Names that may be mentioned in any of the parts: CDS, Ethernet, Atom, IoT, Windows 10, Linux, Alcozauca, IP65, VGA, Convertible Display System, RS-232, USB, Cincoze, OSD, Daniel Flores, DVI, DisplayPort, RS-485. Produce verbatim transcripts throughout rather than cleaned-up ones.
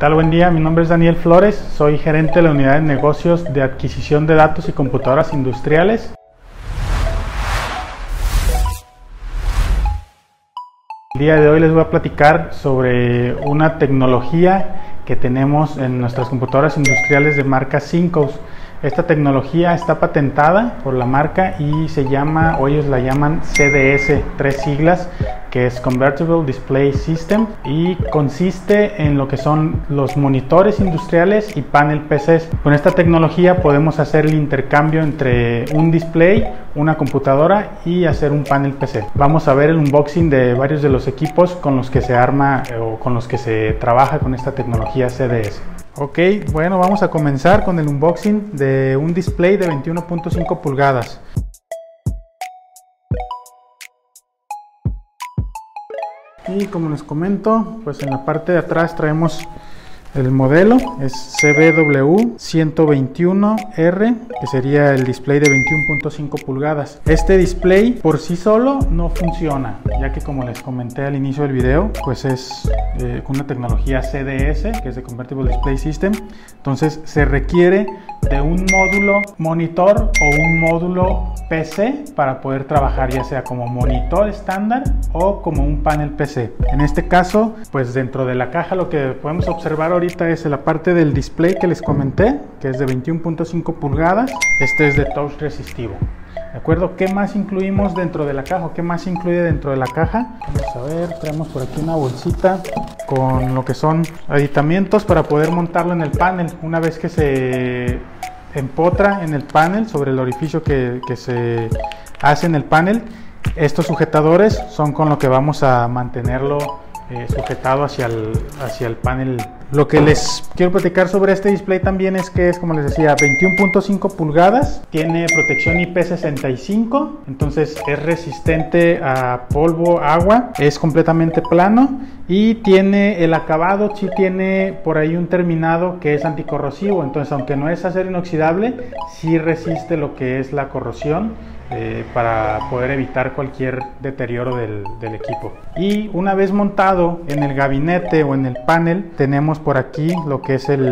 ¿Qué tal? Buen día, mi nombre es Daniel Flores, soy gerente de la unidad de negocios de adquisición de datos y computadoras industriales. El día de hoy les voy a platicar sobre una tecnología que tenemos en nuestras computadoras industriales de marca Cincoze. Esta tecnología está patentada por la marca y se llama, o ellos la llaman C D S, tres siglas, que es Convertible Display System, y consiste en lo que son los monitores industriales y panel P Cs. Con esta tecnología podemos hacer el intercambio entre un display, una computadora y hacer un panel P C. Vamos a ver el unboxing de varios de los equipos con los que se arma o con los que se trabaja con esta tecnología C D S. Ok, bueno, vamos a comenzar con el unboxing de un display de veintiuno punto cinco pulgadas. Y como les comento, pues en la parte de atrás traemos el modelo, es C B W uno dos uno R, que sería el display de veintiuno punto cinco pulgadas. Este display por sí solo no funciona, ya que como les comenté al inicio del video, pues es eh, una tecnología C D S, que es de Convertible Display System. Entonces se requiere de un módulo monitor o un módulo P C para poder trabajar, ya sea como monitor estándar o como un panel P C. En este caso, pues dentro de la caja lo que podemos observar ahorita es la parte del display que les comenté, que es de veintiuno punto cinco pulgadas. Este es de touch resistivo, ¿de acuerdo? ¿Qué más incluimos dentro de la caja? ¿O qué más incluye dentro de la caja? Vamos a ver, traemos por aquí una bolsita con lo que son aditamentos para poder montarlo en el panel. Una vez que se empotra en el panel, sobre el orificio que, que se hace en el panel, estos sujetadores son con lo que vamos a mantenerlo Eh, sujetado hacia el, hacia el panel. Lo que les quiero platicar sobre este display también es que es, como les decía, veintiuno punto cinco pulgadas, tiene protección I P sesenta y cinco, entonces es resistente a polvo, agua, es completamente plano y tiene el acabado, sí tiene por ahí un terminado que es anticorrosivo, entonces aunque no es acero inoxidable, sí resiste lo que es la corrosión, Eh, para poder evitar cualquier deterioro del, del equipo. Y una vez montado en el gabinete o en el panel, tenemos por aquí lo que es el,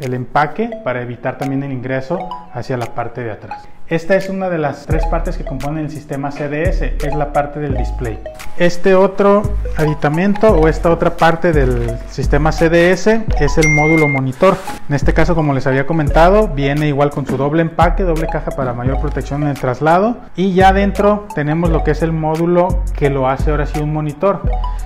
el empaque para evitar también el ingreso hacia la parte de atrás. Esta es una de las tres partes que componen el sistema C D S, es la parte del display. Este otro aditamento o esta otra parte del sistema C D S es el módulo monitor. En este caso, como les había comentado, viene igual con su doble empaque, doble caja para mayor protección en el traslado. Y ya dentro tenemos lo que es el módulo que lo hace ahora sí un monitor.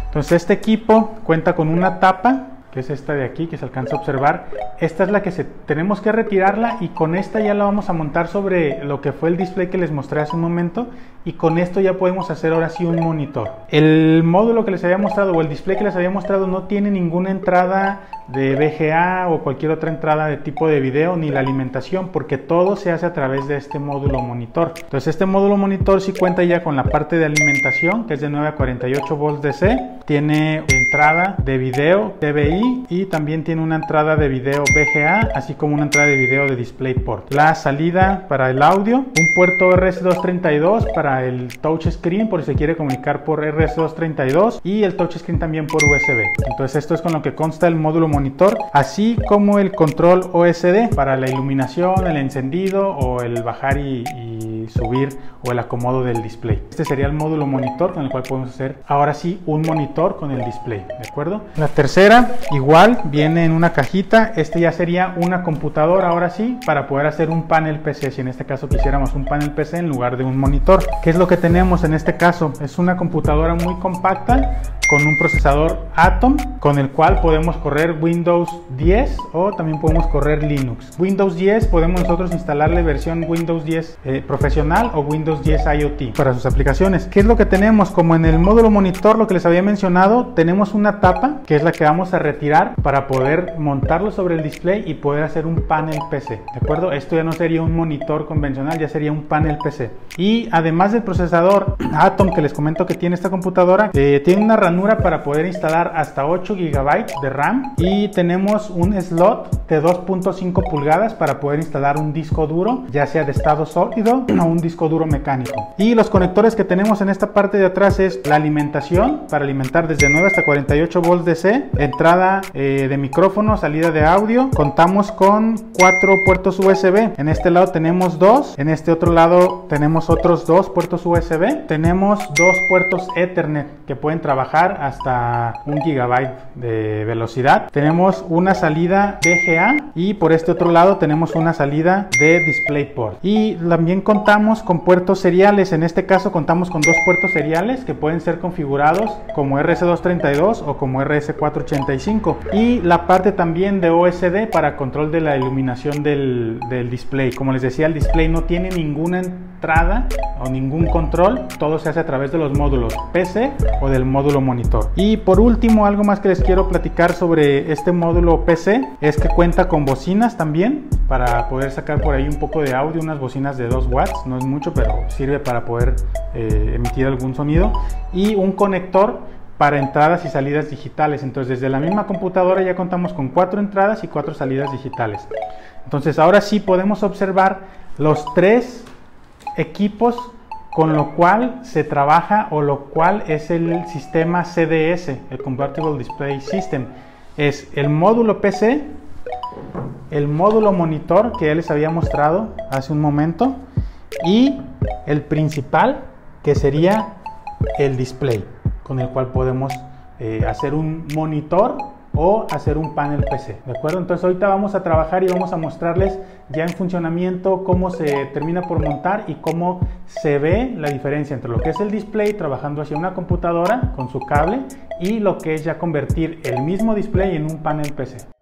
Entonces este equipo cuenta con una tapa, que es esta de aquí que se alcanza a observar. Esta es la que se, tenemos que retirarla, y con esta ya la vamos a montar sobre lo que fue el display que les mostré hace un momento, y con esto ya podemos hacer ahora sí un monitor. El módulo que les había mostrado o el display que les había mostrado no tiene ninguna entrada de V G A o cualquier otra entrada de tipo de video, ni la alimentación, porque todo se hace a través de este módulo monitor. Entonces este módulo monitor sí cuenta ya con la parte de alimentación, que es de nueve a cuarenta y ocho volts D C, tiene entrada de video D V I, y también tiene una entrada de video V G A, así como una entrada de video de DisplayPort, la salida para el audio, un puerto R S doscientos treinta y dos para el touchscreen por si se quiere comunicar por R S doscientos treinta y dos, y el touchscreen también por U S B. Entonces esto es con lo que consta el módulo monitor, así como el control O S D para la iluminación, el encendido o el bajar y, y subir o el acomodo del display. Este sería el módulo monitor con el cual podemos hacer ahora sí un monitor con el display, ¿de acuerdo? La tercera igual viene en una cajita. Este ya sería una computadora ahora sí para poder hacer un panel P C, si en este caso quisiéramos un panel P C en lugar de un monitor. ¿Qué es lo que tenemos en este caso? Es una computadora muy compacta con un procesador Atom, con el cual podemos correr Windows diez o también podemos correr Linux. Windows diez podemos nosotros instalarle versión Windows diez eh, profesional o Windows diez IoT para sus aplicaciones. ¿Qué es lo que tenemos? Como en el módulo monitor, lo que les había mencionado, tenemos una tapa que es la que vamos a retirar para poder montarlo sobre el display y poder hacer un panel P C, ¿de acuerdo? Esto ya no sería un monitor convencional, ya sería un panel P C. Y además del procesador Atom que les comento que tiene esta computadora, eh, tiene una ranura ranura para poder instalar hasta ocho gigabytes de RAM y tenemos un slot de dos punto cinco pulgadas para poder instalar un disco duro, ya sea de estado sólido o un disco duro mecánico. Y los conectores que tenemos en esta parte de atrás es la alimentación para alimentar desde nueve hasta cuarenta y ocho volts D C, entrada eh, de micrófono, salida de audio. Contamos con cuatro puertos U S B, en este lado tenemos dos, en este otro lado tenemos otros dos puertos U S B, tenemos dos puertos Ethernet que pueden trabajar hasta un gigabyte de velocidad, tenemos una salida V G A y por este otro lado tenemos una salida de DisplayPort, y también contamos con puertos seriales. En este caso contamos con dos puertos seriales que pueden ser configurados como R S doscientos treinta y dos o como R S cuatrocientos ochenta y cinco, y la parte también de O S D para control de la iluminación del, del display. Como les decía, el display no tiene ninguna entrada o ningún control, todo se hace a través de los módulos P C o del módulo monitor. Y por último, algo más que les quiero platicar sobre este módulo P C es que cuenta con bocinas también para poder sacar por ahí un poco de audio, unas bocinas de dos watts, no es mucho pero sirve para poder eh, emitir algún sonido, y un conector para entradas y salidas digitales. Entonces desde la misma computadora ya contamos con cuatro entradas y cuatro salidas digitales. Entonces ahora sí podemos observar los tres equipos con lo cual se trabaja, o lo cual es el sistema C D S, el Convertible Display System. Es el módulo P C, el módulo monitor que ya les había mostrado hace un momento, y el principal que sería el display, con el cual podemos eh, hacer un monitor o hacer un panel P C, ¿de acuerdo? Entonces ahorita vamos a trabajar y vamos a mostrarles ya en funcionamiento cómo se termina por montar y cómo se ve la diferencia entre lo que es el display trabajando hacia una computadora con su cable y lo que es ya convertir el mismo display en un panel P C.